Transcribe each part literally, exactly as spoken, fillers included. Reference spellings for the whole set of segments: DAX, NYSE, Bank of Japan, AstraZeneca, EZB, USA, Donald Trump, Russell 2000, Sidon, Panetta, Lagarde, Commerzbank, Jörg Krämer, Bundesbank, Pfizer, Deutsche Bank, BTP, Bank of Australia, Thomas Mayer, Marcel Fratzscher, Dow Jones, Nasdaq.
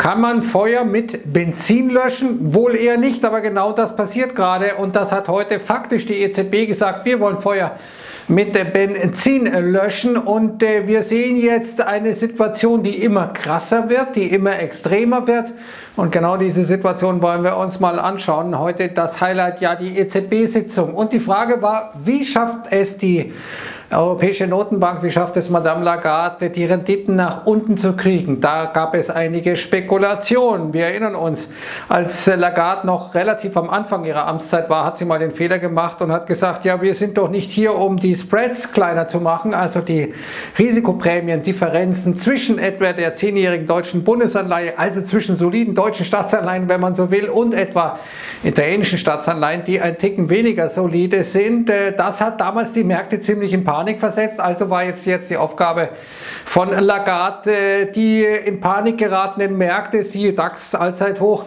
Kann man Feuer mit Benzin löschen? Wohl eher nicht, aber genau das passiert gerade und das hat heute faktisch die E Z B gesagt, wir wollen Feuer mit Benzin löschen und äh, wir sehen jetzt eine Situation, die immer krasser wird, die immer extremer wird und genau diese Situation wollen wir uns mal anschauen. Heute das Highlight, ja, die E Z B-Sitzung und die Frage war, wie schafft es die Europäische Notenbank, wie schafft es Madame Lagarde, die Renditen nach unten zu kriegen? Da gab es einige Spekulationen. Wir erinnern uns, als Lagarde noch relativ am Anfang ihrer Amtszeit war, hat sie mal den Fehler gemacht und hat gesagt, ja, wir sind doch nicht hier, um die Spreads kleiner zu machen, also die Risikoprämien, Differenzen zwischen etwa der zehnjährigen deutschen Bundesanleihe, also zwischen soliden deutschen Staatsanleihen, wenn man so will, und etwa italienischen Staatsanleihen, die ein Ticken weniger solide sind. Das hat damals die Märkte ziemlich im Panik versetzt, also war jetzt, jetzt die Aufgabe von Lagarde, die in Panik geratenen Märkte, siehe DAX Allzeithoch,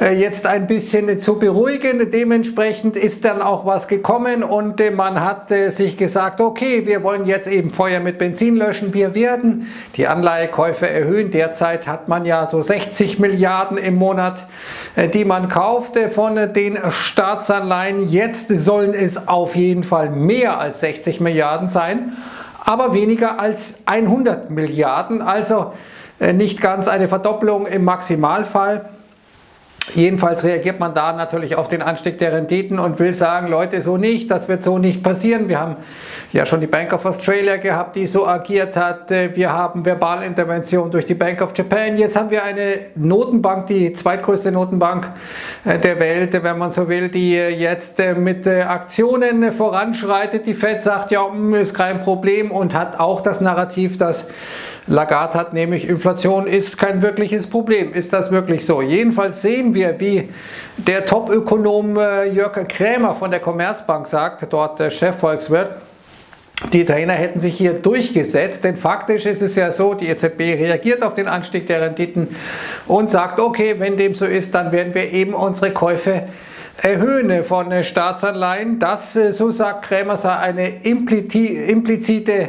jetzt ein bisschen zu beruhigen. Dementsprechend ist dann auch was gekommen und man hat sich gesagt, okay, wir wollen jetzt eben Feuer mit Benzin löschen, wir werden die Anleihekäufe erhöhen. Derzeit hat man ja so sechzig Milliarden im Monat, die man kaufte von den Staatsanleihen. Jetzt sollen es auf jeden Fall mehr als sechzig Milliarden sein, aber weniger als hundert Milliarden, also nicht ganz eine Verdoppelung im Maximalfall. Jedenfalls reagiert man da natürlich auf den Anstieg der Renditen und will sagen, Leute, so nicht, das wird so nicht passieren. Wir haben ja schon die Bank of Australia gehabt, die so agiert hat. Wir haben Verbalintervention durch die Bank of Japan. Jetzt haben wir eine Notenbank, die zweitgrößte Notenbank der Welt, wenn man so will, die jetzt mit Aktionen voranschreitet. Die Fed sagt, ja, ist kein Problem und hat auch das Narrativ, dass Lagarde hat, nämlich Inflation ist kein wirkliches Problem. Ist das wirklich so? Jedenfalls sehen wir, wie der Top-Ökonom Jörg Krämer von der Commerzbank sagt, dort Chefvolkswirt, die Italiener hätten sich hier durchgesetzt, denn faktisch ist es ja so, die E Z B reagiert auf den Anstieg der Renditen und sagt, okay, wenn dem so ist, dann werden wir eben unsere Käufe erhöhen von Staatsanleihen. Das, so sagt Krämer, sei eine implizite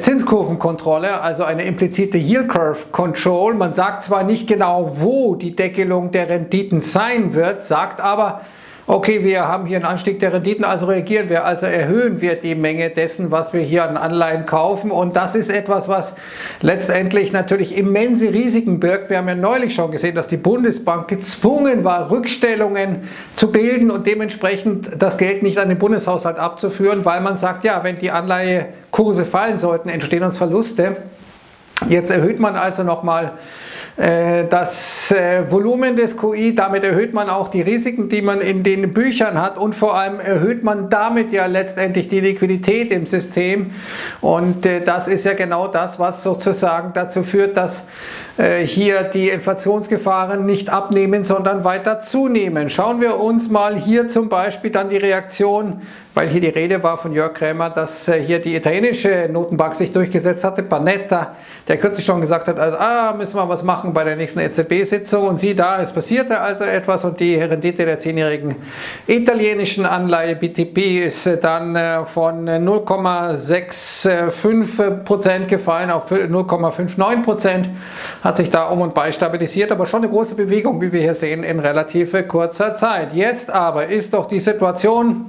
Zinskurvenkontrolle, also eine implizite Yield Curve Control. Man sagt zwar nicht genau, wo die Deckelung der Renditen sein wird, sagt aber, okay, wir haben hier einen Anstieg der Renditen, also reagieren wir, also erhöhen wir die Menge dessen, was wir hier an Anleihen kaufen. Und das ist etwas, was letztendlich natürlich immense Risiken birgt. Wir haben ja neulich schon gesehen, dass die Bundesbank gezwungen war, Rückstellungen zu bilden und dementsprechend das Geld nicht an den Bundeshaushalt abzuführen, weil man sagt, ja, wenn die Anleihe Kurse fallen sollten, entstehen uns Verluste. Jetzt erhöht man also nochmal äh, das äh, Volumen des Q I, damit erhöht man auch die Risiken, die man in den Büchern hat und vor allem erhöht man damit ja letztendlich die Liquidität im System und äh, das ist ja genau das, was sozusagen dazu führt, dass äh, hier die Inflationsgefahren nicht abnehmen, sondern weiter zunehmen. Schauen wir uns mal hier zum Beispiel dann die Reaktion, weil hier die Rede war von Jörg Krämer, dass hier die italienische Notenbank sich durchgesetzt hatte, Panetta, der kürzlich schon gesagt hat, also, ah, müssen wir was machen bei der nächsten E Z B-Sitzung und sieh da, es passierte also etwas und die Rendite der zehnjährigen italienischen Anleihe B T P ist dann von null Komma fünfundsechzig Prozent gefallen auf null Komma neunundfünfzig Prozent, hat sich da um und bei stabilisiert, aber schon eine große Bewegung, wie wir hier sehen, in relativ kurzer Zeit. Jetzt aber ist doch die Situation,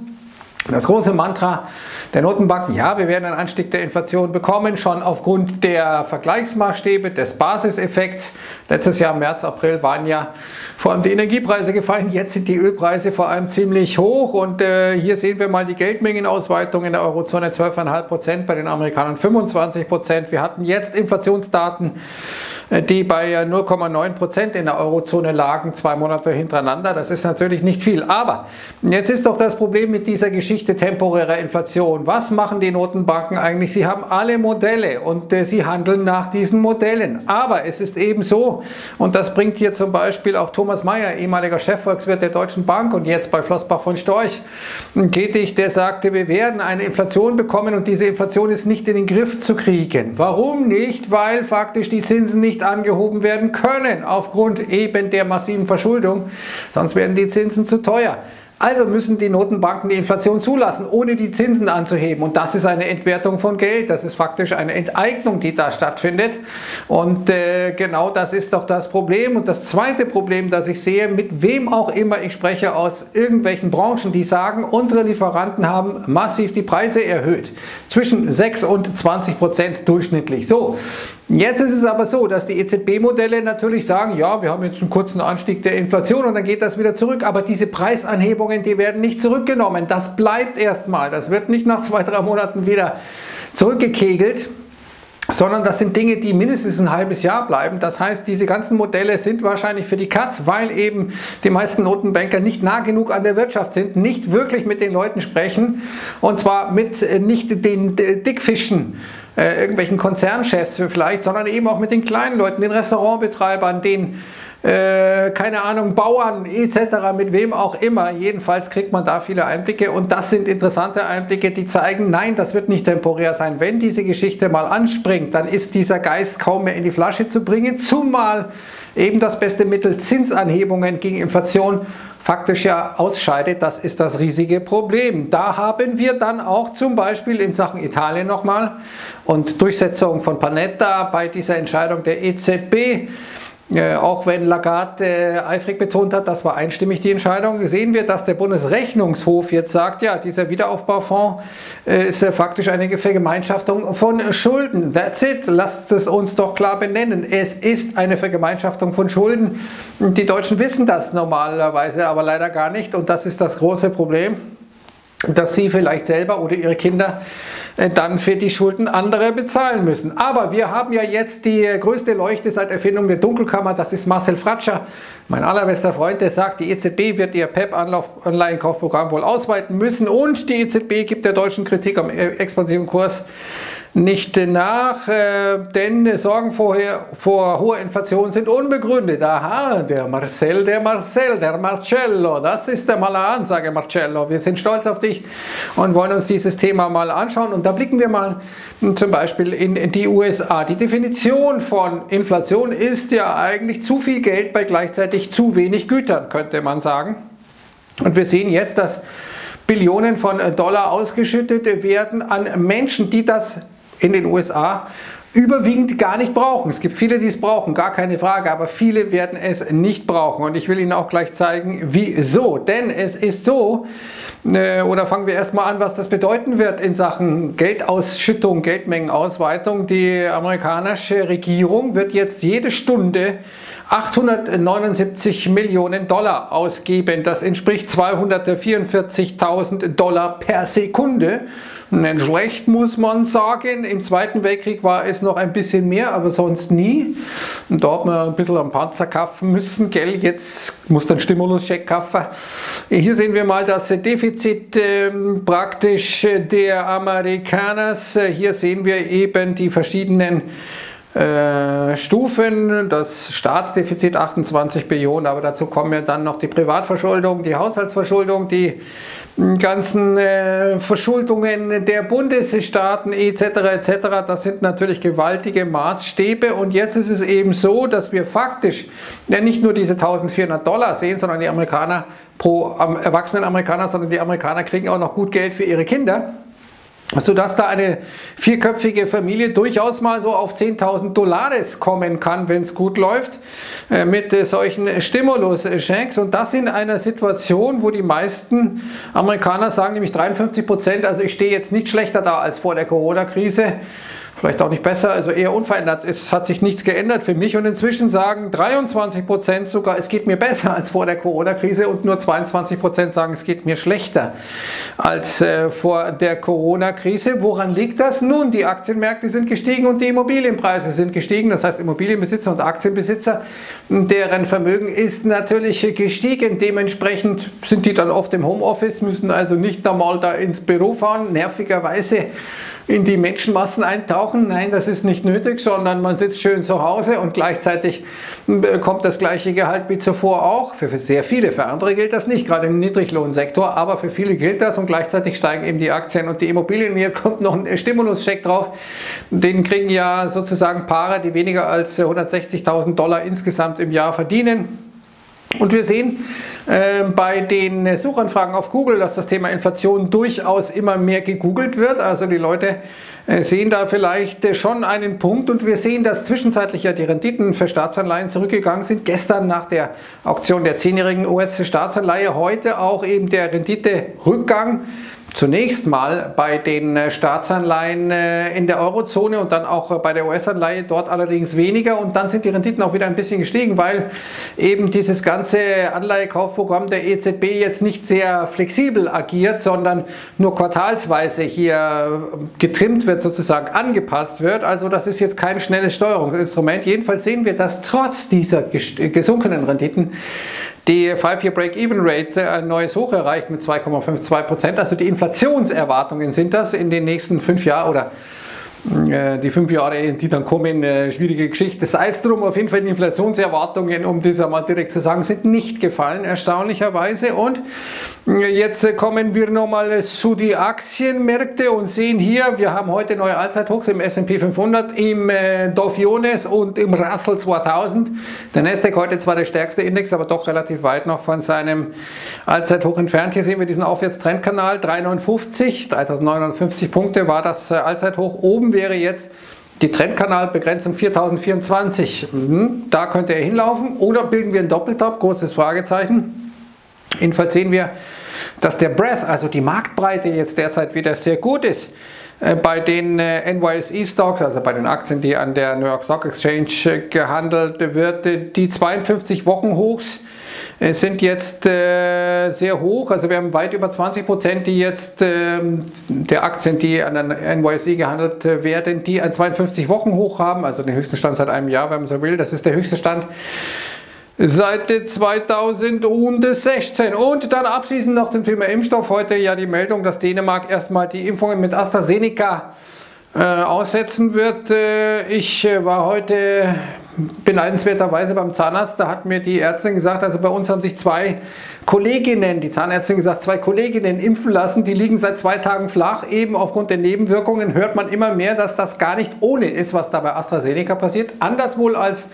das große Mantra der Notenbanken, ja, wir werden einen Anstieg der Inflation bekommen, schon aufgrund der Vergleichsmaßstäbe, des Basiseffekts. Letztes Jahr im März, April waren ja vor allem die Energiepreise gefallen, jetzt sind die Ölpreise vor allem ziemlich hoch und äh, hier sehen wir mal die Geldmengenausweitung in der Eurozone zwölf Komma fünf Prozent, bei den Amerikanern fünfundzwanzig Prozent. Wir hatten jetzt Inflationsdaten, die bei null Komma neun Prozent in der Eurozone lagen, zwei Monate hintereinander. Das ist natürlich nicht viel. Aber jetzt ist doch das Problem mit dieser Geschichte temporärer Inflation. Was machen die Notenbanken eigentlich? Sie haben alle Modelle und äh, sie handeln nach diesen Modellen. Aber es ist eben so, und das bringt hier zum Beispiel auch Thomas Mayer, ehemaliger Chefvolkswirt der Deutschen Bank und jetzt bei Flossbach von Storch tätig, der sagte, wir werden eine Inflation bekommen und diese Inflation ist nicht in den Griff zu kriegen. Warum nicht? Weil faktisch die Zinsen nicht angehoben werden können, aufgrund eben der massiven Verschuldung, sonst werden die Zinsen zu teuer. Also müssen die Notenbanken die Inflation zulassen, ohne die Zinsen anzuheben. Und das ist eine Entwertung von Geld. Das ist faktisch eine Enteignung, die da stattfindet. Und äh, genau das ist doch das Problem. Und das zweite Problem, das ich sehe, mit wem auch immer ich spreche aus irgendwelchen Branchen, die sagen, unsere Lieferanten haben massiv die Preise erhöht. Zwischen sechs und zwanzig Prozent durchschnittlich. So. Jetzt ist es aber so, dass die E Z B-Modelle natürlich sagen, ja, wir haben jetzt einen kurzen Anstieg der Inflation und dann geht das wieder zurück. Aber diese Preisanhebungen, die werden nicht zurückgenommen. Das bleibt erstmal. Das wird nicht nach zwei, drei Monaten wieder zurückgekegelt, sondern das sind Dinge, die mindestens ein halbes Jahr bleiben. Das heißt, diese ganzen Modelle sind wahrscheinlich für die Katz, weil eben die meisten Notenbanker nicht nah genug an der Wirtschaft sind, nicht wirklich mit den Leuten sprechen und zwar mit nicht den Dickfischen, Äh, irgendwelchen Konzernchefs vielleicht, sondern eben auch mit den kleinen Leuten, den Restaurantbetreibern, den, äh, keine Ahnung, Bauern et cetera, mit wem auch immer. Jedenfalls kriegt man da viele Einblicke und das sind interessante Einblicke, die zeigen, nein, das wird nicht temporär sein. Wenn diese Geschichte mal anspringt, dann ist dieser Geist kaum mehr in die Flasche zu bringen, zumal eben das beste Mittel Zinsanhebungen gegen Inflation faktisch ja ausscheidet. Das ist das riesige Problem. Da haben wir dann auch zum Beispiel in Sachen Italien nochmal und Durchsetzung von Panetta bei dieser Entscheidung der E Z B, äh, auch wenn Lagarde äh, eifrig betont hat, das war einstimmig die Entscheidung, sehen wir, dass der Bundesrechnungshof jetzt sagt, ja, dieser Wiederaufbaufonds äh, ist äh, faktisch eine Vergemeinschaftung von Schulden. That's it. Lasst es uns doch klar benennen. Es ist eine Vergemeinschaftung von Schulden. Die Deutschen wissen das normalerweise, aber leider gar nicht. Und das ist das große Problem, dass sie vielleicht selber oder ihre Kinder dann für die Schulden andere bezahlen müssen. Aber wir haben ja jetzt die größte Leuchte seit Erfindung der Dunkelkammer, das ist Marcel Fratzscher, mein allerbester Freund, der sagt, die E Z B wird ihr P E P-Anleihenkaufprogramm wohl ausweiten müssen und die E Z B gibt der deutschen Kritik am expansiven Kurs nicht nach, äh, denn Sorgen vor, vor hoher Inflation sind unbegründet. Aha, der Marcel, der Marcel, der Marcello, das ist der mal eine Ansage, Marcello. Wir sind stolz auf dich und wollen uns dieses Thema mal anschauen. Und da blicken wir mal zum Beispiel in die U S A. Die Definition von Inflation ist ja eigentlich zu viel Geld bei gleichzeitig zu wenig Gütern, könnte man sagen. Und wir sehen jetzt, dass Billionen von Dollar ausgeschüttet werden an Menschen, die das in den U S A überwiegend gar nicht brauchen. Es gibt viele, die es brauchen, gar keine Frage, aber viele werden es nicht brauchen. Und ich will Ihnen auch gleich zeigen, wieso. Denn es ist so, äh, oder fangen wir erstmal an, was das bedeuten wird in Sachen Geldausschüttung, Geldmengenausweitung. Die amerikanische Regierung wird jetzt jede Stunde achthundertneunundsiebzig Millionen Dollar ausgeben. Das entspricht zweihundertvierundvierzigtausend Dollar per Sekunde. Nicht schlecht, muss man sagen. Im Zweiten Weltkrieg war es noch ein bisschen mehr, aber sonst nie. Und da hat man ein bisschen am Panzer kaufen müssen, gell? Jetzt muss dann Stimuluscheck kaufen. Hier sehen wir mal das Defizit äh, praktisch der Amerikaner. Hier sehen wir eben die verschiedenen Äh, Stufen, das Staatsdefizit achtundzwanzig Billionen, aber dazu kommen ja dann noch die Privatverschuldung, die Haushaltsverschuldung, die ganzen äh, Verschuldungen der Bundesstaaten et cetera et cetera. Das sind natürlich gewaltige Maßstäbe und jetzt ist es eben so, dass wir faktisch ja nicht nur diese eintausendvierhundert Dollar sehen, sondern die Amerikaner pro ähm, erwachsenen Amerikaner, sondern die Amerikaner kriegen auch noch gut Geld für ihre Kinder, sodass da eine vierköpfige Familie durchaus mal so auf zehntausend Dollars kommen kann, wenn es gut läuft, mit solchen Stimulus-Schecks. Und das in einer Situation, wo die meisten Amerikaner sagen, nämlich dreiundfünfzig Prozent, also ich stehe jetzt nicht schlechter da als vor der Corona-Krise, vielleicht auch nicht besser, also eher unverändert. Es hat sich nichts geändert für mich und inzwischen sagen dreiundzwanzig Prozent sogar, es geht mir besser als vor der Corona-Krise und nur zweiundzwanzig Prozent sagen, es geht mir schlechter als äh, vor der Corona-Krise. Woran liegt das? Nun, die Aktienmärkte sind gestiegen und die Immobilienpreise sind gestiegen. Das heißt, Immobilienbesitzer und Aktienbesitzer, deren Vermögen ist natürlich gestiegen. Dementsprechend sind die dann oft im Homeoffice, müssen also nicht normal da ins Büro fahren, nervigerweise in die Menschenmassen eintauchen. Nein, das ist nicht nötig, sondern man sitzt schön zu Hause und gleichzeitig kommt das gleiche Gehalt wie zuvor auch. Für sehr viele, für andere gilt das nicht, gerade im Niedriglohnsektor, aber für viele gilt das und gleichzeitig steigen eben die Aktien und die Immobilien. Jetzt kommt noch ein Stimuluscheck drauf, den kriegen ja sozusagen Paare, die weniger als hundertsechzigtausend Dollar insgesamt im Jahr verdienen. Und wir sehen äh, bei den Suchanfragen auf Google, dass das Thema Inflation durchaus immer mehr gegoogelt wird. Also die Leute äh, sehen da vielleicht äh, schon einen Punkt. Und wir sehen, dass zwischenzeitlich ja die Renditen für Staatsanleihen zurückgegangen sind. Gestern nach der Auktion der zehnjährigen U S-Staatsanleihe, heute auch eben der Renditerrückgang. Zunächst mal bei den Staatsanleihen in der Eurozone und dann auch bei der U S-Anleihe, dort allerdings weniger, und dann sind die Renditen auch wieder ein bisschen gestiegen, weil eben dieses ganze Anleihekaufprogramm der E Z B jetzt nicht sehr flexibel agiert, sondern nur quartalsweise hier getrimmt wird, sozusagen angepasst wird. Also das ist jetzt kein schnelles Steuerungsinstrument. Jedenfalls sehen wir, dass trotz dieser gesunkenen Renditen die five year break even rate ein neues Hoch erreicht mit zwei Komma fünf zwei Prozent. Also die Inflationserwartungen sind das in den nächsten fünf Jahren oder äh, die fünf Jahre, die dann kommen, äh, schwierige Geschichte. Sei es drum, auf jeden Fall die Inflationserwartungen, um das mal direkt zu sagen, sind nicht gefallen, erstaunlicherweise. Und jetzt kommen wir nochmal zu den Aktienmärkten und sehen hier, wir haben heute neue Allzeithochs im S und P fünfhundert, im äh, Dow Jones und im Russell zweitausend. Der Nasdaq heute zwar der stärkste Index, aber doch relativ weit noch von seinem Allzeithoch entfernt. Hier sehen wir diesen Aufwärtstrendkanal, dreitausendneunhundertfünfzig Punkte war das Allzeithoch. Oben wäre jetzt die Trendkanalbegrenzung viertausendvierundzwanzig. Mhm. Da könnte er hinlaufen. Oder bilden wir einen Doppeltop? Großes Fragezeichen. Jedenfalls sehen wir, dass der Breadth, also die Marktbreite, jetzt derzeit wieder sehr gut ist. Bei den N Y S E-Stocks, also bei den Aktien, die an der New York Stock Exchange gehandelt wird, die zweiundfünfzig Wochen Hochs sind jetzt sehr hoch. Also wir haben weit über zwanzig Prozent die jetzt, der Aktien, die an der N Y S E gehandelt werden, die ein zweiundfünfzig Wochen Hoch haben, also den höchsten Stand seit einem Jahr, wenn man so will. Das ist der höchste Stand seit zweitausendsechzehn. Und dann abschließend noch zum Thema Impfstoff. Heute ja die Meldung, dass Dänemark erstmal die Impfungen mit AstraZeneca äh, aussetzen wird. Äh, ich äh, war heute beneidenswerterweise beim Zahnarzt. Da hat mir die Ärztin gesagt, also bei uns haben sich zwei Kolleginnen, die Zahnärztin gesagt, zwei Kolleginnen impfen lassen, die liegen seit zwei Tagen flach. Eben aufgrund der Nebenwirkungen hört man immer mehr, dass das gar nicht ohne ist, was da bei AstraZeneca passiert. Anders wohl als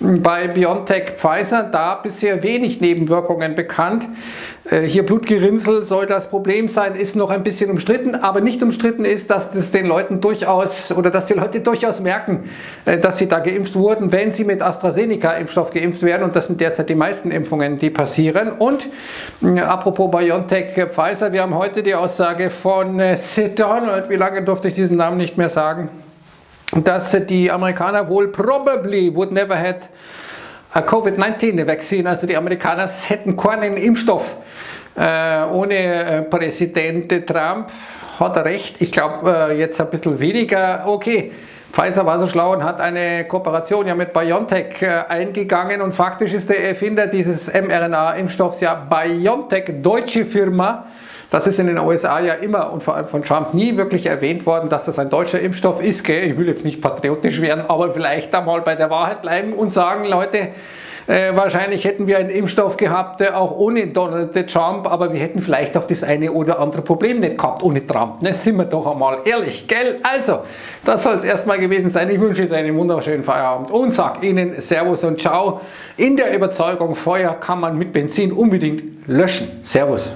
bei BioNTech, Pfizer, da bisher wenig Nebenwirkungen bekannt. Hier Blutgerinnsel soll das Problem sein, ist noch ein bisschen umstritten, aber nicht umstritten ist, dass das den Leuten durchaus oder dass die Leute durchaus merken, dass sie da geimpft wurden, wenn sie mit AstraZeneca-Impfstoff geimpft werden, und das sind derzeit die meisten Impfungen, die passieren. Und äh, apropos BioNTech, äh, Pfizer, wir haben heute die Aussage von äh, Sidon, und wie lange durfte ich diesen Namen nicht mehr sagen, dass äh, die Amerikaner wohl probably would never had a Covid neunzehn Vaccine, also die Amerikaner hätten keinen Impfstoff äh, ohne äh, Präsident Trump. Hat er recht? Ich glaube äh, jetzt ein bisschen weniger. Okay. Pfizer war so schlau und hat eine Kooperation ja mit BioNTech äh, eingegangen, und faktisch ist der Erfinder dieses mRNA-Impfstoffs ja BioNTech, deutsche Firma. Das ist in den U S A ja immer und vor allem von Trump nie wirklich erwähnt worden, dass das ein deutscher Impfstoff ist. Gell? Ich will jetzt nicht patriotisch werden, aber vielleicht einmal bei der Wahrheit bleiben und sagen, Leute, Äh, wahrscheinlich hätten wir einen Impfstoff gehabt, äh, auch ohne Donald Trump, aber wir hätten vielleicht auch das eine oder andere Problem nicht gehabt ohne Trump. Ne? Sind wir doch einmal ehrlich, gell? Also, das soll es erstmal gewesen sein. Ich wünsche Ihnen einen wunderschönen Feierabend und sage Ihnen Servus und Ciao. In der Überzeugung, Feuer kann man mit Benzin unbedingt löschen. Servus.